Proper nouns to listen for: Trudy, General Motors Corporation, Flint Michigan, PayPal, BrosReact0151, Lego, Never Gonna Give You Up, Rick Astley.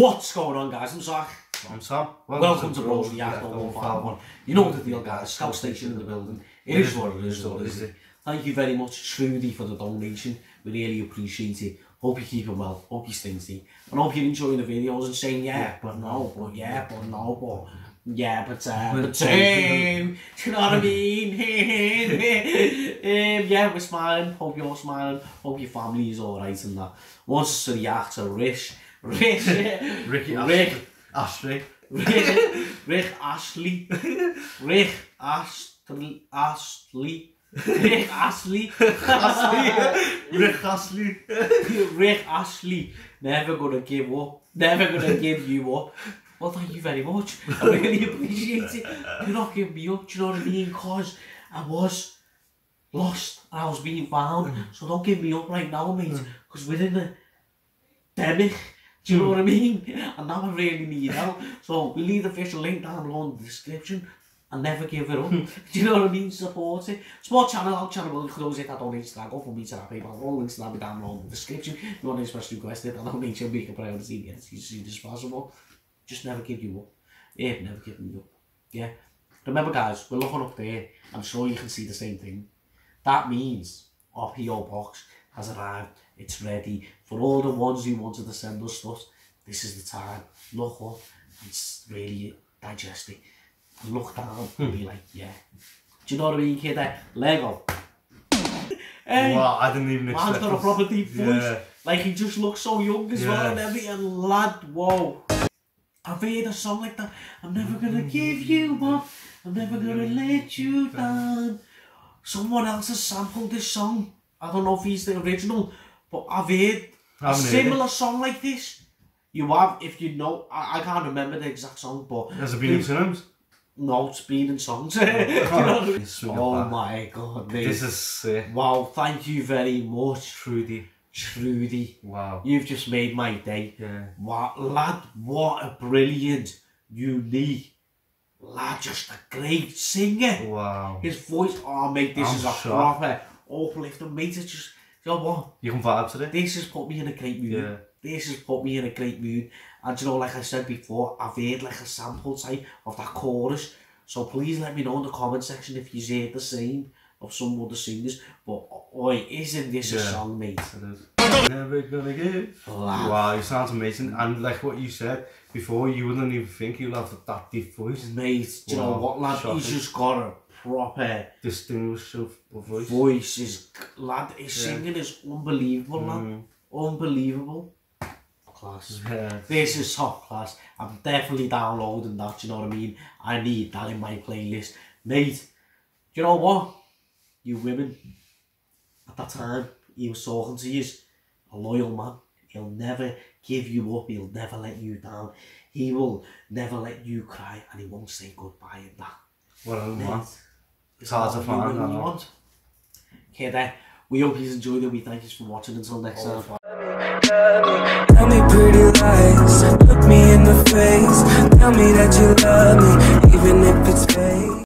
What's going on, guys? I'm Zach. I'm Sam. Welcome to BrosReact0151. You know the deal, guys. Scout Station in the building. It is what it is, though, isn't it? Thank you very much, Trudy, for the donation. We really appreciate it. Hope you're keeping well. Hope you're stingy. And hope you're enjoying the videos and saying, yeah, but no, but yeah, but no, but yeah, but same. Do you know what I mean? Yeah, we're smiling. Hope you're smiling. Hope your family is alright and that. Wants us to react to Rick Astley. Never gonna give up. Never gonna give you up. Well, thank you very much. I really appreciate it. You're not giving me up, do you know what I mean? Cause I was lost and I was being found. So don't give me up right now, mate. Cause we're in a pandemic. Do you know what I mean? And now I really need help. So we leave the official link down below in the description. And never give it up. Do you know what I mean? Support it. Support channel, our channel will close it. I donate to that. Go for me to that PayPal. All links to that will be down below in the description. If you want to express requested, I'll make sure we can priority get as easy as possible. Just never give you up. Yeah, never give me up. Yeah. Remember, guys, we're looking up there. I'm sure you can see the same thing. That means our PO box has arrived. It's ready. For all the ones who wanted to send us stuff, this is the time. Look up and really digest it. Look down and be like, yeah. Do you know what I mean, kid? Lego. Hey, wow, I didn't even expect. Man's got a proper deep voice. Yeah. Like, he just looks so young as well and everything. Lad, whoa. I've heard a song like that. I'm never gonna give you up. I'm never gonna let you down. Someone else has sampled this song. I don't know if he's the original, but I've heard a similar song like this. You have, if you know. I can't remember the exact song, but has it been in films? No, it's been in songs. You know what I mean? Oh my god, mate. This is sick. Wow, thank you very much, Trudy. Trudy. Wow. You've just made my day. Yeah. Wow, lad, what a brilliant, unique lad, just a great singer. Wow. His voice, oh mate, this is a proper uplifting, mate. It's just, you know what? You can vibe today. This has put me in a great mood. Yeah. This has put me in a great mood, and you know, like I said before, I've heard like a sample type of that chorus, so please let me know in the comment section if you've heard the same of some other singers, but oi, isn't this a song, mate? It is. Never gonna give. Wow, you sound amazing, and like what you said before, you wouldn't even think you'd have that deep voice. Mate, do you know what, lad, he's just got a proper distinguished voice. Voice is, lad, his singing is unbelievable, lad, unbelievable. Class. Yeah. This is top class. I'm definitely downloading that, you know what I mean? I need that in my playlist. Mate, do you know what? You women, at that time, he was talking to you, a loyal man. He'll never give you up, he'll never let you down. He will never let you cry and he won't say goodbye in that. What a man. It's hard to find that. Okay then, we hope you enjoyed it. We thank you for watching. Until next time. Tell me pretty lies, look me in the face, tell me that you love me, even if it's fake.